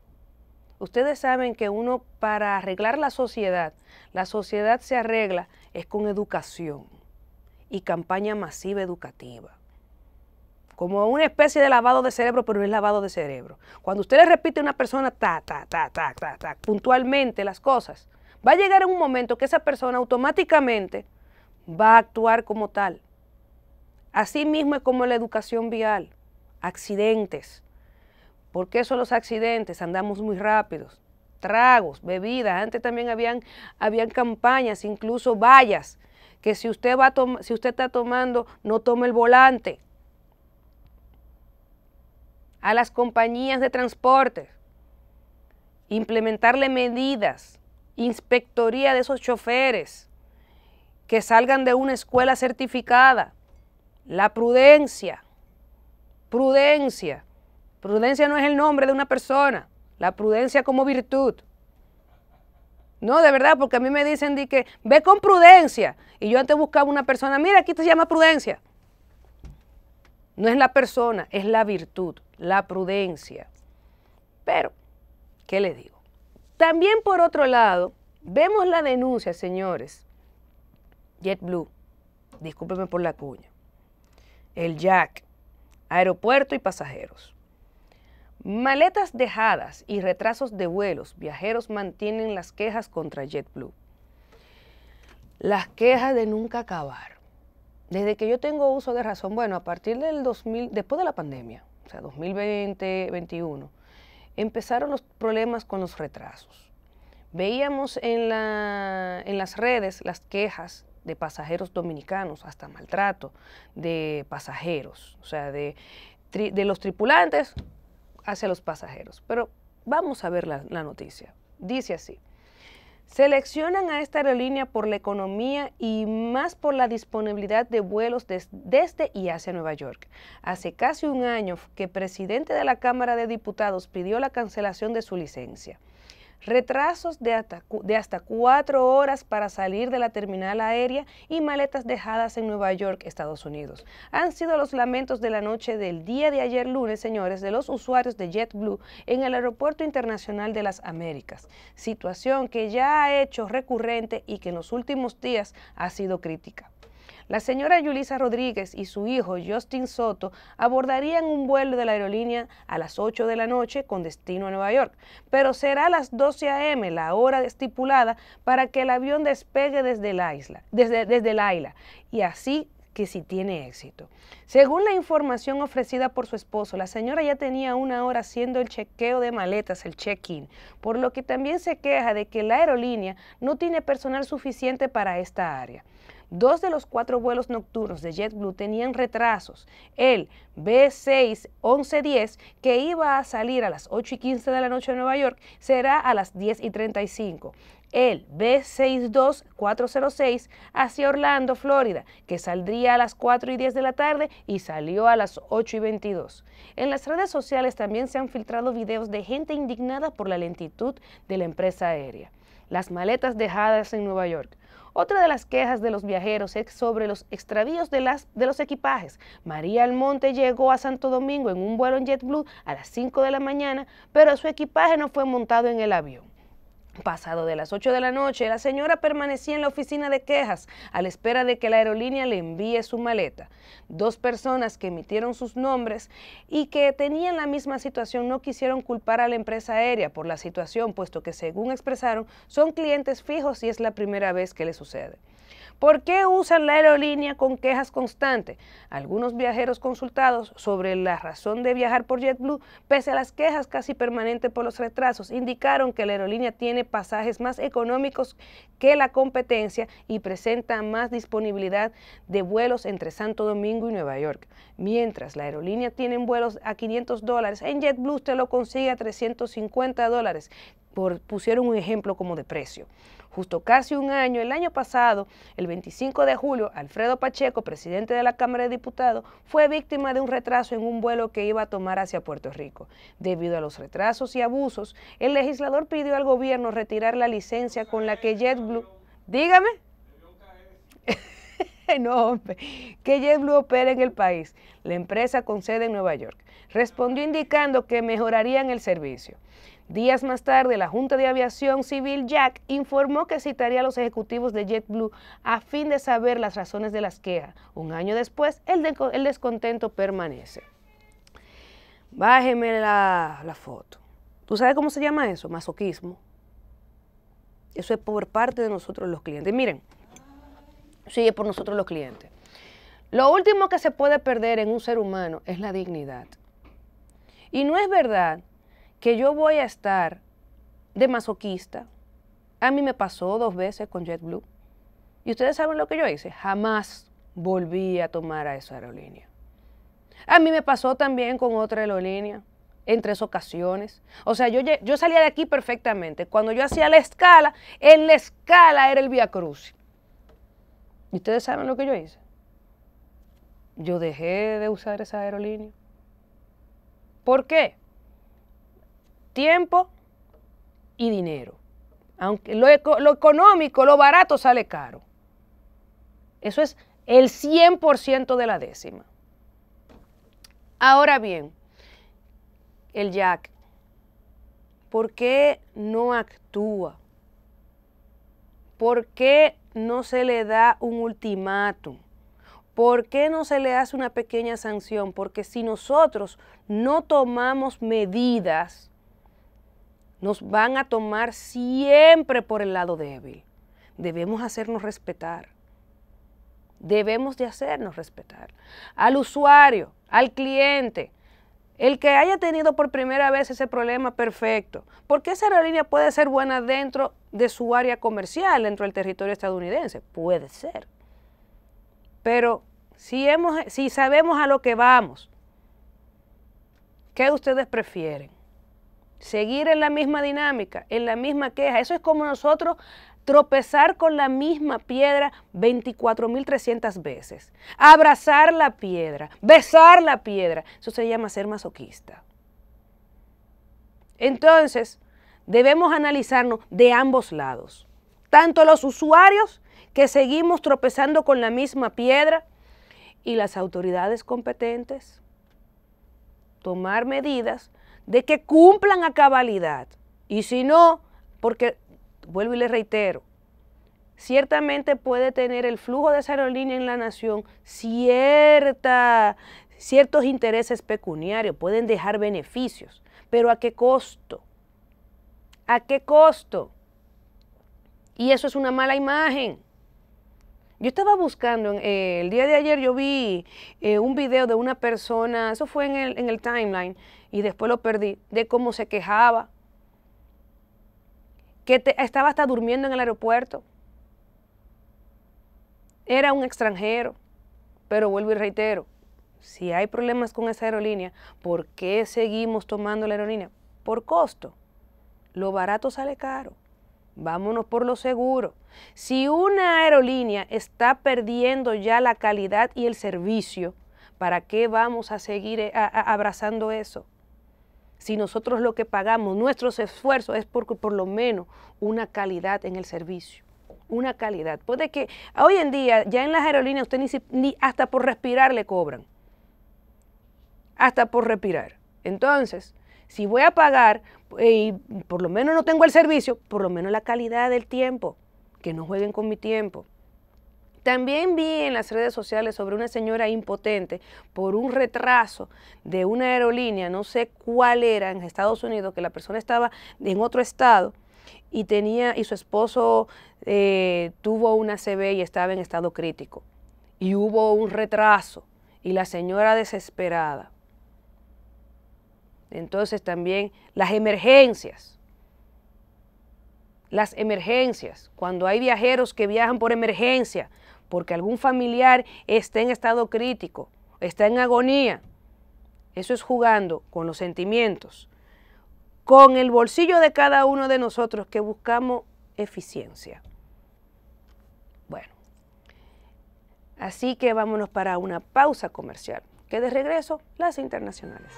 Ustedes saben que uno, para arreglar la sociedad, la sociedad se arregla es con educación y campaña masiva educativa. Como una especie de lavado de cerebro, pero no es lavado de cerebro. Cuando usted le repite a una persona, ta, ta, ta, ta, ta, ta, puntualmente las cosas, va a llegar en un momento que esa persona automáticamente va a actuar como tal. Así mismo es como la educación vial, accidentes. ¿Por qué son los accidentes? Andamos muy rápidos. Tragos, bebidas. Antes también habían, habían campañas, incluso vallas, que si usted, va a si usted está tomando, no tome el volante. A las compañías de transporte, implementarle medidas, inspectoría de esos choferes, que salgan de una escuela certificada. La prudencia, prudencia. Prudencia no es el nombre de una persona, la prudencia como virtud. No, de verdad, porque a mí me dicen de que ve con prudencia. Y yo antes buscaba una persona, mira, aquí te llama prudencia. No es la persona, es la virtud, la prudencia. Pero, ¿qué les digo? También por otro lado, vemos la denuncia, señores. JetBlue, discúlpenme por la cuña, el J A C, aeropuerto y pasajeros. Maletas dejadas y retrasos de vuelos, viajeros mantienen las quejas contra JetBlue. Las quejas de nunca acabar. Desde que yo tengo uso de razón, bueno, a partir del dos mil, después de la pandemia, o sea, dos mil veinte, veintiuno, empezaron los problemas con los retrasos. Veíamos en, la, en las redes las quejas de pasajeros dominicanos, hasta maltrato de pasajeros, o sea, de, tri, de los tripulantes hacia los pasajeros. Pero vamos a ver la, la noticia. Dice así: seleccionan a esta aerolínea por la economía y más por la disponibilidad de vuelos des, desde y hacia Nueva York. Hace casi un año que el presidente de la Cámara de Diputados pidió la cancelación de su licencia. Retrasos de hasta, de hasta cuatro horas para salir de la terminal aérea y maletas dejadas en Nueva York, Estados Unidos. Han sido los lamentos de la noche del día de ayer lunes, señores, de los usuarios de JetBlue en el Aeropuerto Internacional de las Américas, situación que ya ha hecho recurrente y que en los últimos días ha sido crítica. La señora Yulisa Rodríguez y su hijo Justin Soto abordarían un vuelo de la aerolínea a las ocho de la noche con destino a Nueva York, pero será a las doce a eme la hora estipulada para que el avión despegue desde la isla, desde, desde la isla, y así que si tiene éxito. Según la información ofrecida por su esposo, la señora ya tenía una hora haciendo el chequeo de maletas, el check-in, por lo que también se queja de que la aerolínea no tiene personal suficiente para esta área. Dos de los cuatro vuelos nocturnos de JetBlue tenían retrasos. El B seis once diez, que iba a salir a las ocho y quince de la noche de Nueva York, será a las diez y treinta y cinco. El B seis dos cuatro cero seis hacia Orlando, Florida, que saldría a las cuatro y diez de la tarde y salió a las ocho y veintidós. En las redes sociales también se han filtrado videos de gente indignada por la lentitud de la empresa aérea. Las maletas dejadas en Nueva York. Otra de las quejas de los viajeros es sobre los extravíos de, las, de los equipajes. María Almonte llegó a Santo Domingo en un vuelo en JetBlue a las cinco de la mañana, pero su equipaje no fue montado en el avión. Pasado de las ocho de la noche, la señora permanecía en la oficina de quejas a la espera de que la aerolínea le envíe su maleta. Dos personas que emitieron sus nombres y que tenían la misma situación no quisieron culpar a la empresa aérea por la situación, puesto que, según expresaron, son clientes fijos y es la primera vez que le sucede. ¿Por qué usan la aerolínea con quejas constantes? Algunos viajeros consultados sobre la razón de viajar por JetBlue, pese a las quejas casi permanentes por los retrasos, indicaron que la aerolínea tiene pasajes más económicos que la competencia y presenta más disponibilidad de vuelos entre Santo Domingo y Nueva York. Mientras la aerolínea tiene vuelos a quinientos dólares, en JetBlue usted lo consigue a trescientos cincuenta dólares. Por, pusieron un ejemplo como de precio. Justo casi un año, el año pasado, el veinticinco de julio, Alfredo Pacheco, presidente de la Cámara de Diputados, fue víctima de un retraso en un vuelo que iba a tomar hacia Puerto Rico. Debido a los retrasos y abusos, el legislador pidió al gobierno retirar la licencia con la que JetBlue... Dígame. No, hombre, que JetBlue opera en el país. La empresa con sede en Nueva York respondió indicando que mejorarían el servicio. Días más tarde, la Junta de Aviación Civil, JAC, informó que citaría a los ejecutivos de JetBlue a fin de saber las razones de las quejas. Un año después, el, de, el descontento permanece. Bájeme la, la foto. ¿Tú sabes cómo se llama eso? Masoquismo. Eso es por parte de nosotros los clientes. Miren. Sí, es por nosotros los clientes. Lo último que se puede perder en un ser humano es la dignidad. Y no es verdad que yo voy a estar de masoquista. A mí me pasó dos veces con JetBlue. Y ustedes saben lo que yo hice. Jamás volví a tomar a esa aerolínea. A mí me pasó también con otra aerolínea en tres ocasiones. O sea, yo, yo salía de aquí perfectamente. Cuando yo hacía la escala, en la escala era el Vía Crucis. ¿Y ustedes saben lo que yo hice? Yo dejé de usar esa aerolínea. ¿Por qué? Tiempo y dinero. Aunque lo, eco, lo económico, lo barato sale caro. Eso es el cien por ciento de la décima. Ahora bien, el JAC, ¿por qué no actúa? ¿Por qué no se le da un ultimátum? ¿Por qué no se le hace una pequeña sanción? Porque si nosotros no tomamos medidas, nos van a tomar siempre por el lado débil. Debemos hacernos respetar. Debemos de hacernos respetar. Al usuario, al cliente, el que haya tenido por primera vez ese problema, perfecto. Porque esa aerolínea puede ser buena dentro de su área comercial, dentro del territorio estadounidense. Puede ser. Pero si, hemos, si sabemos a lo que vamos, ¿qué ustedes prefieren? Seguir en la misma dinámica, en la misma queja. Eso es como nosotros tropezar con la misma piedra veinticuatro mil trescientas veces, abrazar la piedra, besar la piedra. Eso se llama ser masoquista. Entonces, debemos analizarnos de ambos lados, tanto los usuarios que seguimos tropezando con la misma piedra y las autoridades competentes, tomar medidas de que cumplan a cabalidad. Y si no, porque, vuelvo y les reitero, ciertamente puede tener el flujo de esa aerolínea en la nación cierta, ciertos intereses pecuniarios, pueden dejar beneficios, pero ¿a qué costo? ¿A qué costo? Y eso es una mala imagen. Yo estaba buscando, eh, el día de ayer yo vi eh, un video de una persona, eso fue en el, en el timeline, y después lo perdí, de cómo se quejaba, que te, estaba hasta durmiendo en el aeropuerto. Era un extranjero, pero vuelvo y reitero, si hay problemas con esa aerolínea, ¿por qué seguimos tomando la aerolínea? Por costo. Lo barato sale caro. Vámonos por lo seguro. Si una aerolínea está perdiendo ya la calidad y el servicio, ¿para qué vamos a seguir a, a, abrazando eso? Si nosotros lo que pagamos, nuestros esfuerzos, es por, por lo menos una calidad en el servicio. Una calidad. Puede que hoy en día ya en las aerolíneas usted ni, ni hasta por respirar le cobran. Hasta por respirar. Entonces, si voy a pagar y por lo menos no tengo el servicio, por lo menos la calidad del tiempo, que no jueguen con mi tiempo. También vi en las redes sociales sobre una señora impotente por un retraso de una aerolínea, no sé cuál era, en Estados Unidos, que la persona estaba en otro estado y tenía y su esposo eh, tuvo una A C V y estaba en estado crítico. Y hubo un retraso y la señora desesperada. Entonces también las emergencias, las emergencias, cuando hay viajeros que viajan por emergencia, porque algún familiar está en estado crítico, está en agonía, eso es jugando con los sentimientos, con el bolsillo de cada uno de nosotros que buscamos eficiencia. Bueno, así que vámonos para una pausa comercial, que de regreso las internacionales.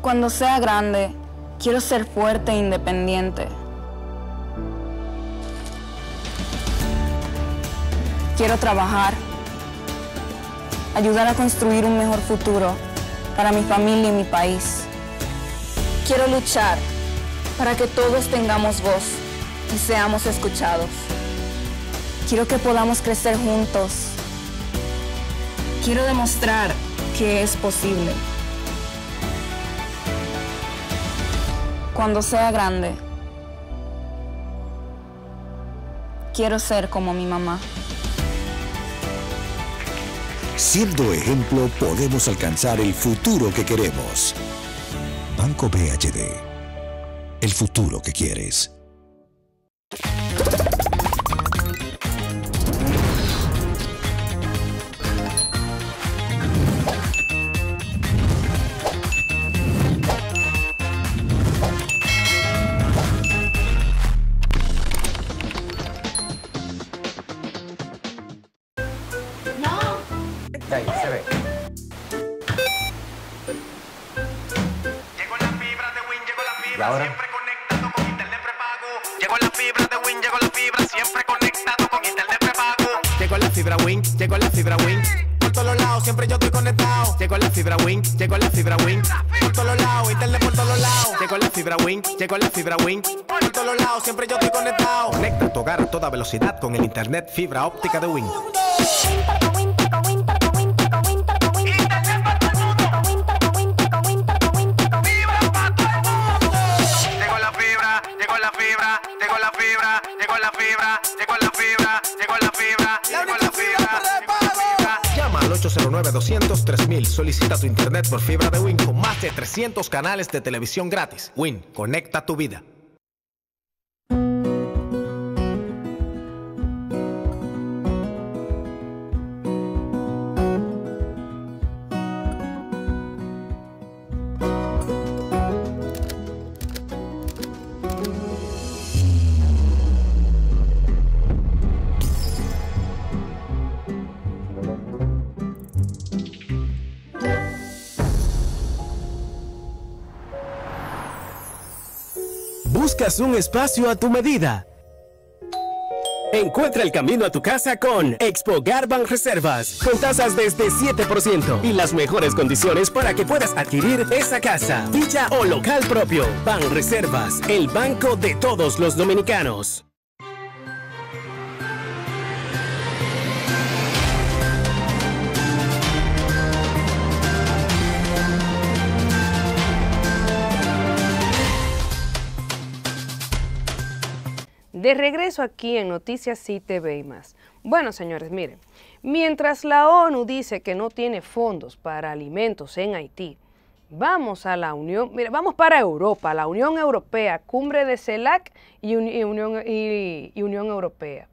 Cuando sea grande, quiero ser fuerte e independiente. Quiero trabajar, ayudar a construir un mejor futuro para mi familia y mi país. Quiero luchar para que todos tengamos voz y seamos escuchados. Quiero que podamos crecer juntos. Quiero demostrar que es posible. Cuando sea grande, quiero ser como mi mamá. Siendo ejemplo, podemos alcanzar el futuro que queremos. Banco B H D. El futuro que quieres. Llegó la fibra Win, por todos lados, siempre yo estoy conectado. Conecta tu hogar a toda velocidad con el internet fibra óptica de Win. ocho cero nueve, doscientos, tres mil. Solicita tu internet por fibra de Win con más de trescientos canales de televisión gratis. Win, conecta tu vida. Buscas un espacio a tu medida. Encuentra el camino a tu casa con Expogar Banreservas, con tasas desde siete por ciento y las mejores condiciones para que puedas adquirir esa casa, villa o local propio. Banreservas, el banco de todos los dominicanos. De regreso aquí en Noticias SiTV y más. Bueno, señores, miren, mientras la ONU dice que no tiene fondos para alimentos en Haití, vamos a la Unión, mira, vamos para Europa, la Unión Europea, cumbre de CELAC y, y, Unión, y, y Unión Europea.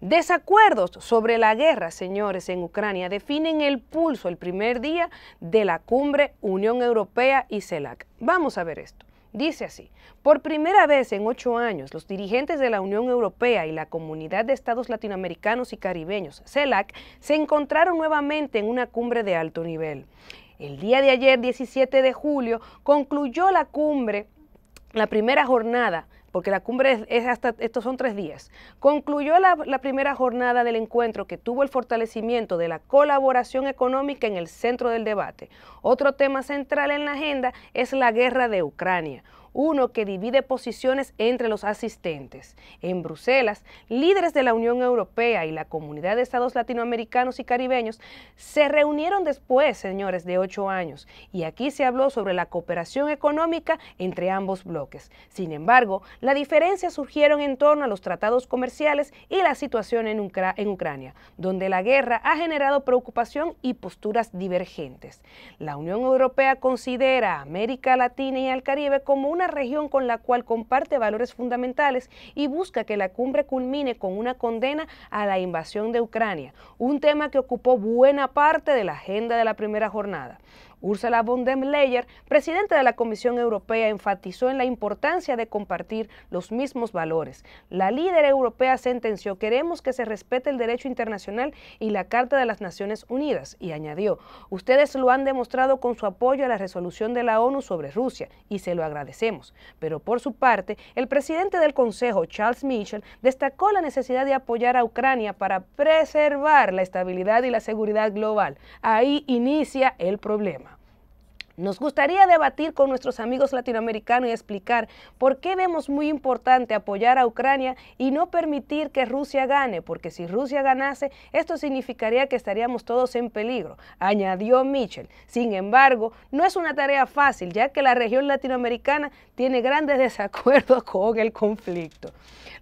Desacuerdos sobre la guerra, señores, en Ucrania definen el pulso el primer día de la cumbre Unión Europea y CELAC. Vamos a ver esto. Dice así, por primera vez en ocho años, los dirigentes de la Unión Europea y la Comunidad de Estados Latinoamericanos y Caribeños, CELAC, se encontraron nuevamente en una cumbre de alto nivel. El día de ayer, diecisiete de julio, concluyó la cumbre, la primera jornada, porque la cumbre es hasta, estos son tres días, concluyó la, la primera jornada del encuentro que tuvo el fortalecimiento de la colaboración económica en el centro del debate. Otro tema central en la agenda es la guerra de Ucrania, uno que divide posiciones entre los asistentes. En Bruselas, líderes de la Unión Europea y la Comunidad de Estados Latinoamericanos y Caribeños se reunieron después, señores, de ocho años, y aquí se habló sobre la cooperación económica entre ambos bloques. Sin embargo, las diferencias surgieron en torno a los tratados comerciales y la situación en, Ucra- en Ucrania, donde la guerra ha generado preocupación y posturas divergentes. La Unión Europea considera a América Latina y al Caribe como una Una región con la cual comparte valores fundamentales y busca que la cumbre culmine con una condena a la invasión de Ucrania, un tema que ocupó buena parte de la agenda de la primera jornada. Ursula von der Leyen, presidenta de la Comisión Europea, enfatizó en la importancia de compartir los mismos valores. La líder europea sentenció: queremos que se respete el derecho internacional y la Carta de las Naciones Unidas, y añadió: ustedes lo han demostrado con su apoyo a la resolución de la ONU sobre Rusia y se lo agradecemos. Pero por su parte, el presidente del Consejo, Charles Michel, destacó la necesidad de apoyar a Ucrania para preservar la estabilidad y la seguridad global. Ahí inicia el problema. Nos gustaría debatir con nuestros amigos latinoamericanos y explicar por qué vemos muy importante apoyar a Ucrania y no permitir que Rusia gane, porque si Rusia ganase, esto significaría que estaríamos todos en peligro, añadió Michel. Sin embargo, no es una tarea fácil, ya que la región latinoamericana tiene grandes desacuerdos con el conflicto.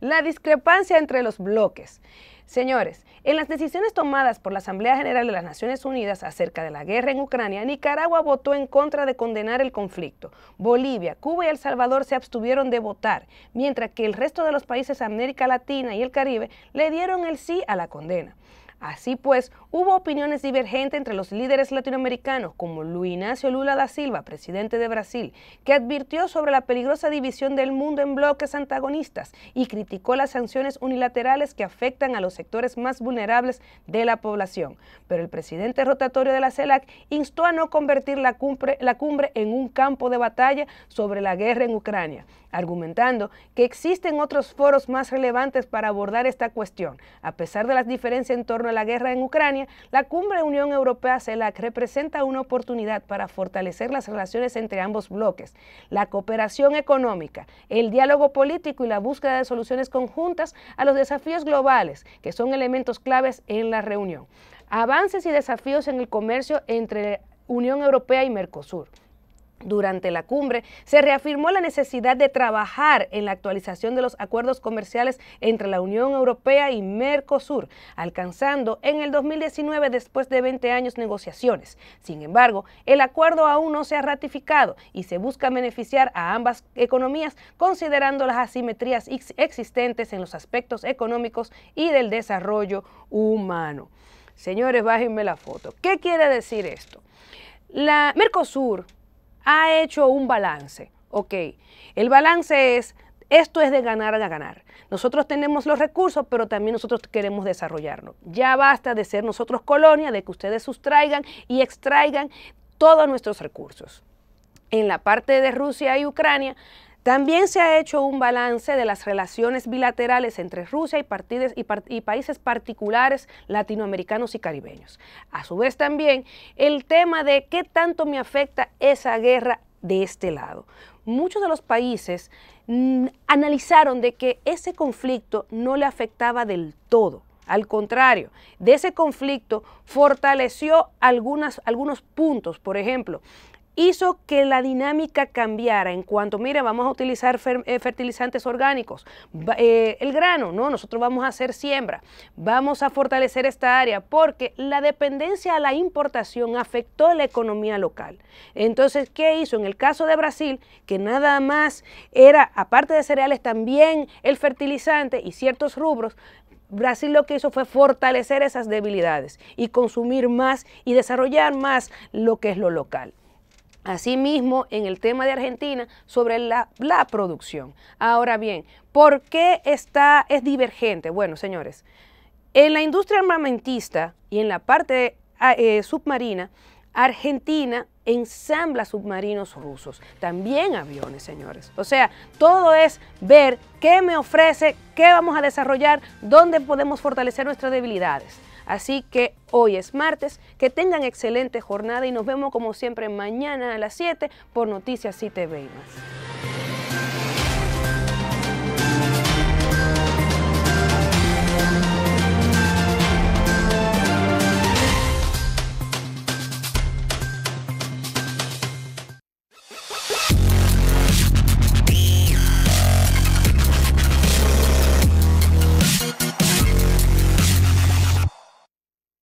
La discrepancia entre los bloques. Señores, en las decisiones tomadas por la Asamblea General de las Naciones Unidas acerca de la guerra en Ucrania, Nicaragua votó en contra de condenar el conflicto. Bolivia, Cuba y El Salvador se abstuvieron de votar, mientras que el resto de los países de América Latina y el Caribe le dieron el sí a la condena. Así pues, hubo opiniones divergentes entre los líderes latinoamericanos, como Luis Ignacio Lula da Silva, presidente de Brasil, que advirtió sobre la peligrosa división del mundo en bloques antagonistas y criticó las sanciones unilaterales que afectan a los sectores más vulnerables de la población. Pero el presidente rotatorio de la CELAC instó a no convertir la cumbre, la cumbre en un campo de batalla sobre la guerra en Ucrania, argumentando que existen otros foros más relevantes para abordar esta cuestión. A pesar de las diferencias en torno a la guerra en Ucrania, la cumbre de Unión Europea-CELAC representa una oportunidad para fortalecer las relaciones entre ambos bloques, la cooperación económica, el diálogo político y la búsqueda de soluciones conjuntas a los desafíos globales, que son elementos claves en la reunión. Avances y desafíos en el comercio entre Unión Europea y Mercosur. Durante la cumbre se reafirmó la necesidad de trabajar en la actualización de los acuerdos comerciales entre la Unión Europea y Mercosur, alcanzando en el dos mil diecinueve después de veinte años negociaciones. Sin embargo, el acuerdo aún no se ha ratificado y se busca beneficiar a ambas economías considerando las asimetrías ex- existentes en los aspectos económicos y del desarrollo humano. Señores, bájenme la foto. ¿Qué quiere decir esto? La Mercosur ha hecho un balance, ok. El balance es, esto es de ganar a ganar. Nosotros tenemos los recursos, pero también nosotros queremos desarrollarlo. Ya basta de ser nosotros colonia, de que ustedes sustraigan y extraigan todos nuestros recursos. En la parte de Rusia y Ucrania, También se ha hecho un balance de las relaciones bilaterales entre Rusia y, partides, y, par, y países particulares latinoamericanos y caribeños. A su vez también el tema de qué tanto me afecta esa guerra de este lado. Muchos de los países mmm, analizaron de que ese conflicto no le afectaba del todo. Al contrario, de ese conflicto fortaleció algunas, algunos puntos, por ejemplo, hizo que la dinámica cambiara en cuanto, mira, vamos a utilizar fer, eh, fertilizantes orgánicos, eh, el grano, no, nosotros vamos a hacer siembra, vamos a fortalecer esta área, porque la dependencia a la importación afectó la economía local. Entonces, ¿qué hizo? En el caso de Brasil, que nada más era, aparte de cereales, también el fertilizante y ciertos rubros, Brasil lo que hizo fue fortalecer esas debilidades y consumir más y desarrollar más lo que es lo local. Asimismo, en el tema de Argentina, sobre la, la producción. Ahora bien, ¿por qué está, es divergente? Bueno, señores, en la industria armamentista y en la parte eh, submarina, Argentina ensambla submarinos rusos, también aviones, señores. O sea, todo es ver qué me ofrece, qué vamos a desarrollar, dónde podemos fortalecer nuestras debilidades. Así que hoy es martes, que tengan excelente jornada y nos vemos como siempre mañana a las siete por Noticias SiTV y más.